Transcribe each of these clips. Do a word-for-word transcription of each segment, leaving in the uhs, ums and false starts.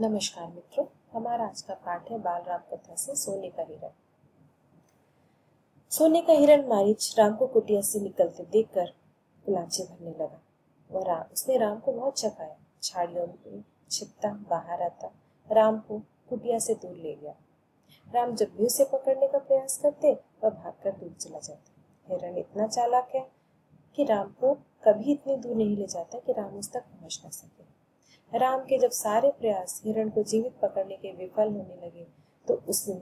नमस्कार मित्रों, हमारा आज का पाठ है बाल राम कथा से सोने का हिरण। सोने का हिरण मारीच राम को कुटिया से निकलते देखकर गुलाचे भरने लगा। वह राम उसने राम को बहुत चकाया, झाड़ियों में छिपता बाहर आता राम को कुटिया से दूर ले गया। राम जब भी उसे पकड़ने का प्रयास करते वह भागकर दूर चला जाता। हिरण इतना चालाक है कि राम को कभी इतनी दूर नहीं ले जाता कि राम उस तक पहुंच ना सके। राम के जब सारे प्रयास हिरण को जीवित पकड़ने के विफल होने लगे तो उसने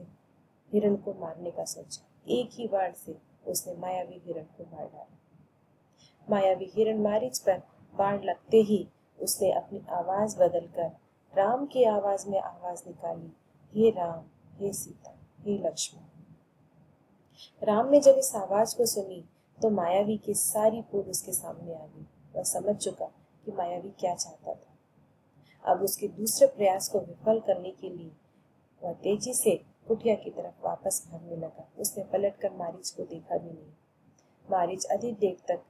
हिरण को मारने का सोचा। एक ही बार से उसने मायावी हिरण को मार डाला। मायावी हिरण मारीच पर बाण लगते ही उसने अपनी आवाज बदलकर राम की आवाज में आवाज निकाली, हे राम, हे सीता, हे लक्ष्मण। राम ने जब इस आवाज को सुनी तो मायावी की सारी पूर्ण उसके सामने आ गई। वह समझ चुका कि मायावी क्या चाहता था। अब उसके दूसरे प्रयास को विफल करने के लिए वह तेजी से कुटिया की तरफ वापस भागने लगा। उसने पलटकर मारीच को देखा भी नहीं। मारीच अधिक देर तक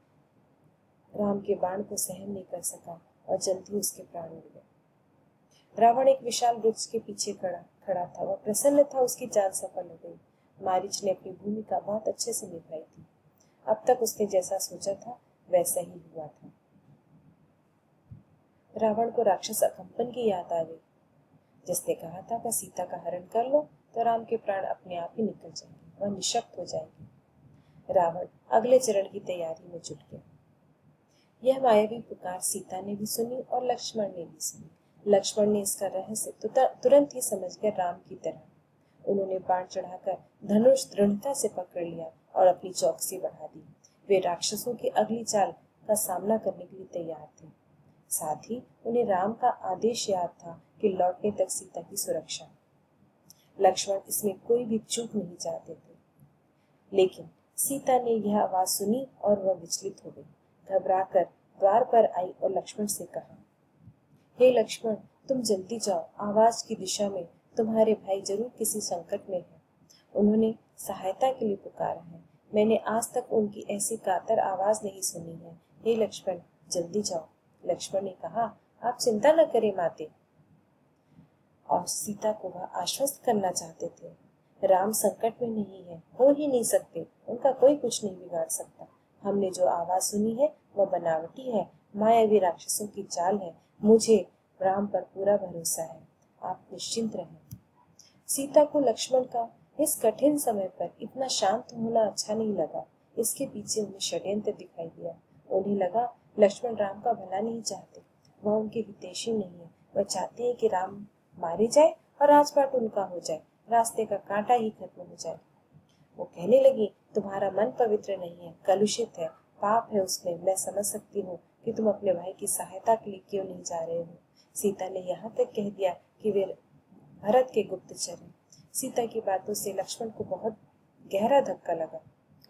राम के बाण को सहन नहीं कर सका और जल्दी उसके प्राण उड़ गए। रावण एक विशाल वृक्ष के पीछे खड़ा खड़ा था। वह प्रसन्न था, उसकी चाल सफल हो गई। मारीच ने अपनी भूमिका बहुत अच्छे से निभाई थी। अब तक उसने जैसा सोचा था वैसा ही हुआ था। रावण को राक्षस अकंपन की याद आ गई, जिसने कहा था कि सीता का हरण कर लो तो राम के प्राण अपने आप ही निकल जाएंगे, वह निशक्त हो जाएगी। रावण अगले चरण की तैयारी में जुट गया। यह मायावी पुकार सीता ने भी सुनी और लक्ष्मण ने भी सुनी। लक्ष्मण ने इसका रहस्य तुरंत ही समझ गया। राम की तरह उन्होंने बाण चढ़ाकर धनुष दृढ़ता से पकड़ लिया और अपनी चौकसी बढ़ा दी। वे राक्षसों की अगली चाल का सामना करने के लिए तैयार थे। साथ ही उन्हें राम का आदेश याद था कि लौटने तक सीता की सुरक्षा। लक्ष्मण इसमें कोई भी चूक नहीं चाहते थे। लेकिन सीता ने यह आवाज सुनी और वह विचलित हो गई। घबराकर द्वार पर आई और लक्ष्मण से कहा, हे लक्ष्मण, तुम जल्दी जाओ। आवाज की दिशा में तुम्हारे भाई जरूर किसी संकट में है। उन्होंने सहायता के लिए पुकारा है। मैंने आज तक उनकी ऐसी कातर आवाज नहीं सुनी है। हे लक्ष्मण, जल्दी जाओ। लक्ष्मण ने कहा, आप चिंता न करें माते। और सीता को वह आश्वस्त करना चाहते थे, राम संकट में नहीं है, हो ही नहीं सकते, उनका कोई कुछ नहीं बिगाड़ सकता। हमने जो आवाज सुनी है वह बनावटी है, मायावी राक्षसों की चाल है। मुझे राम पर पूरा भरोसा है, आप निश्चिंत रहें। सीता को लक्ष्मण का इस कठिन समय पर इतना शांत होना अच्छा नहीं लगा। इसके पीछे उन्हें षड्यंत्र दिखाई दिया। उन्हें लगा लक्ष्मण राम का भला नहीं चाहते, वह उनके हितैषी नहीं है। वह चाहते हैं कि राम मारे जाए और राजपाट उनका हो जाए, रास्ते का कांटा ही खत्म हो जाए। वो कहने लगी, तुम्हारा मन पवित्र नहीं है, कलुषित है, पाप है उसमें। मैं समझ सकती हूँ कि तुम अपने भाई की सहायता के लिए क्यों नहीं जा रहे हो। सीता ने यहाँ तक कह दिया कि वे भरत के गुप्तचर हैं। सीता की बातों से लक्ष्मण को बहुत गहरा धक्का लगा।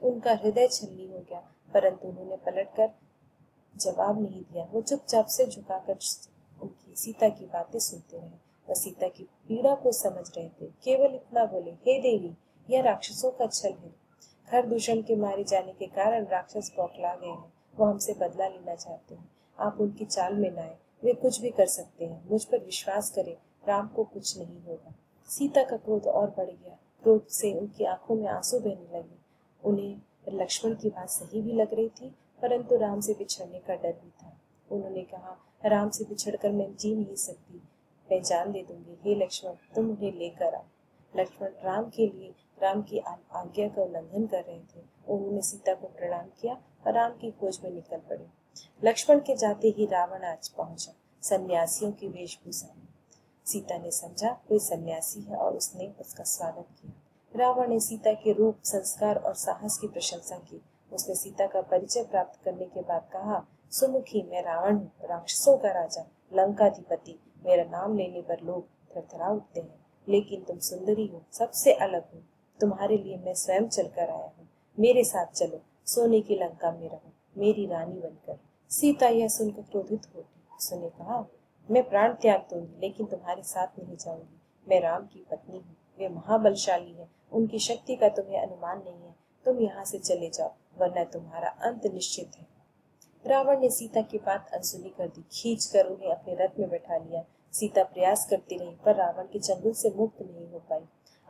उनका हृदय छलनी हो गया, परंतु उन्होंने पलटकर जवाब नहीं दिया। वो चुपचाप से झुकाकर उनकी सीता की बातें सुनते रहे। वह सीता की पीड़ा को समझ रहे थे। केवल इतना बोले, हे देवी, यह राक्षसों का छल है। खर दूषण के मारे जाने के कारण राक्षस बौखला गए हैं। वो हमसे बदला लेना चाहते हैं। आप उनकी चाल में ना आए, वे कुछ भी कर सकते हैं। मुझ पर विश्वास करें, राम को कुछ नहीं होगा। सीता का क्रोध और बढ़ गया। क्रोध से उनकी आंखों में आंसू बहने लगे। उन्हें लक्ष्मण की बात सही भी लग रही थी, परंतु राम से बिछड़ने का डर भी था। उन्होंने कहा, राम से बिछड़कर मैं जी नहीं सकती, मैं जान दे दूंगी। हे लक्ष्मण, तुम उन्हें लेकर आओ। लक्ष्मण राम के लिए राम की आज्ञा का उल्लंघन कर रहे थे। उन्होंने सीता को प्रणाम किया और राम की खोज में निकल पड़े। लक्ष्मण के जाते ही रावण आज पहुंचा, सन्यासियों की वेशभूषा में। सीता ने समझा कोई सन्यासी है और उसने उसका स्वागत किया। रावण ने सीता के रूप, संस्कार और साहस की प्रशंसा की। उसने सीता का परिचय प्राप्त करने के बाद कहा, सुमुखी, मैं रावण हूँ, राक्षसों का राजा, लंकाधिपति। मेरा नाम लेने पर लोग थरथरा उठते हैं, लेकिन तुम सुंदरी हो, सबसे अलग हो। तुम्हारे लिए मैं स्वयं चलकर आया हूँ। मेरे साथ चलो, सोने की लंका में रहो, मेरी रानी बनकर। सीता यह सुनकर क्रोधित हो उठी। उसने कहा, मैं प्राण त्याग दूंगी, लेकिन तुम्हारे साथ नहीं जाऊंगी। मैं राम की पत्नी हूँ, वे महाबलशाली है, उनकी शक्ति का तुम्हें अनुमान नहीं है। तुम यहाँ से चले जाओ, वरना तुम्हारा अंत निश्चित है। रावण ने सीता की बात अनसुनी कर दी। खींचकर उन्हें अपने रथ में बैठा लिया। सीता प्रयास करती रही पर रावण के चंगुल से मुक्त नहीं हो पाई।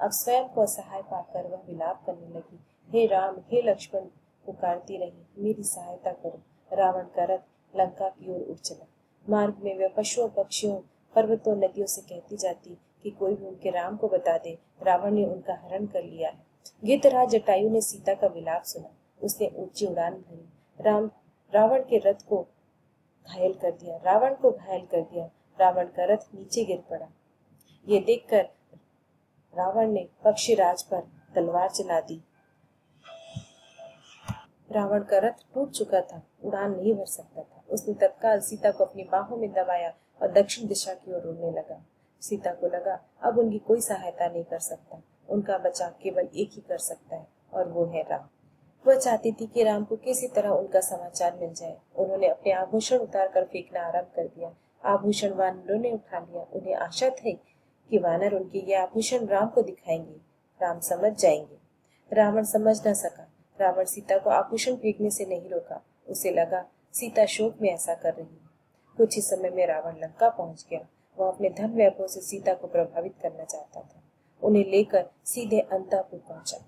अब स्वयं को असहाय पाकर वह विलाप करने लगी, हे राम हे लक्ष्मण, पुकारती रही, मेरी सहायता करो। रावण का रथ लंका की ओर उठ चला। मार्ग में वह पशुओं पक्षियों पर्वतों नदियों से कहती जाती कि कोई भी उनके राम को बता दे, रावण ने उनका हरण कर लिया है। गिद्धराज जटायु ने सीता का विलाप सुना, उसने ऊंची उड़ान भरी, राम रावण के रथ को घायल कर दिया रावण को घायल कर दिया। रावण का रथ नीचे गिर पड़ा। ये देखकर रावण ने पक्षीराज पर तलवार चला दी। रावण का रथ टूट चुका था, उड़ान नहीं भर सकता था। उसने तत्काल सीता को अपनी बाहों में दबाया और दक्षिण दिशा की ओर उड़ने लगा। सीता को लगा अब उनकी कोई सहायता नहीं कर सकता, उनका बचाव केवल एक ही कर सकता है और वो है राम। वह चाहती थी कि राम को किसी तरह उनका समाचार मिल जाए। उन्होंने अपने आभूषण उतार कर फेंकना आरम्भ कर दिया। आभूषण वानरों ने उठा लिया। उन्हें आशा थी कि वानर उनके ये आभूषण राम को दिखाएंगे, राम समझ जाएंगे। रावण समझ न सका। रावण सीता को आभूषण फेंकने से नहीं रोका। उसे लगा सीता शोक में ऐसा कर रही है। कुछ ही समय में रावण लंका पहुंच गया। वह अपने धन वैभव से सीता को प्रभावित करना चाहता था। उन्हें लेकर सीधे अंतःपुर पहुंचा।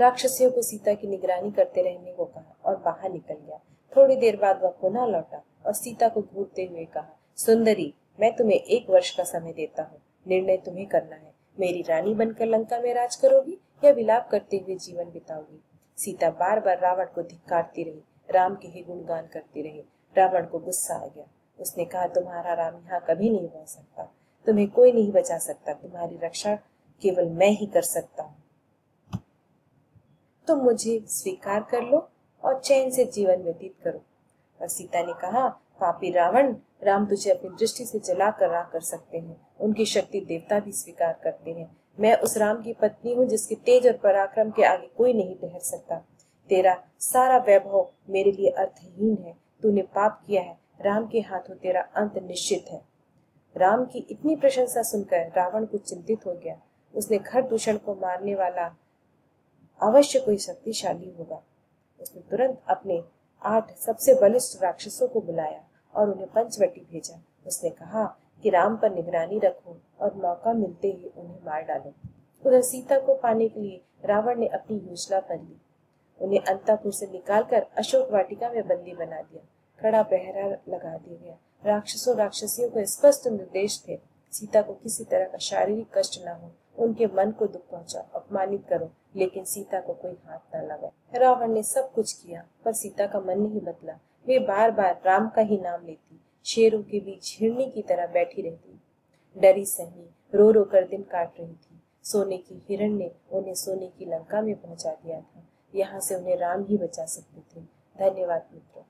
राक्षसियों को सीता की निगरानी करते रहने को कहा और बाहर निकल गया। थोड़ी देर बाद वह पुनः लौटा और सीता को घूरते हुए कहा, सुंदरी, मैं तुम्हें एक वर्ष का समय देता हूँ। निर्णय तुम्हें करना है, मेरी रानी बनकर लंका में राज करोगी या विलाप करते हुए जीवन बिताओगी। सीता बार बार रावण को धिक्कारती रही, राम के ही गुणगान करती रही। रावण को गुस्सा आ गया। उसने कहा, तुम्हारा राम यहाँ कभी नहीं बह सकता, तुम्हें कोई नहीं बचा सकता, तुम्हारी रक्षा केवल मैं ही कर सकता हूँ। तुम मुझे स्वीकार कर लो और चैन से जीवन व्यतीत करो। और सीता ने कहा, पापी रावण, राम तुझे अपनी दृष्टि से जला कर राख कर सकते हैं। उनकी शक्ति देवता भी स्वीकार करते हैं। मैं उस राम की पत्नी हूँ जिसके तेज और पराक्रम के आगे कोई नहीं ठहर सकता। तेरा सारा वैभव मेरे लिए अर्थहीन है। तूने पाप किया है, राम के हाथों तेरा अंत निश्चित है। राम की इतनी प्रशंसा सुनकर रावण कुछ चिंतित हो गया। उसने खरदूषण को मारने वाला अवश्य कोई शक्तिशाली होगा। उसने तुरंत अपने आठ सबसे बलिष्ठ राक्षसों को बुलाया और उन्हें पंचवटी भेजा। उसने कहा कि राम पर निगरानी रखो और मौका मिलते ही उन्हें मार डालो। उधर सीता को पाने के लिए रावण ने अपनी योजना कर ली। उन्हें अंतःपुर से निकालकर अशोक वाटिका में बंदी बना दिया। कड़ा पहरा लगा दिया गया। राक्षसों राक्षसियों को स्पष्ट निर्देश थे, सीता को किसी तरह का शारीरिक कष्ट न हो, उनके मन को दुख पहुंचा, अपमानित करो, लेकिन सीता को कोई हाथ न लगाए। रावण ने सब कुछ किया पर सीता का मन नहीं बदला। वे बार बार राम का ही नाम लेती, शेरों के बीच हिरनी की तरह बैठी रहती, डरी सहमी रो रो कर दिन काट रही थी। सोने की हिरण ने उन्हें सोने की लंका में पहुंचा दिया था। यहाँ से उन्हें राम ही बचा सकते थे। धन्यवाद मित्रों।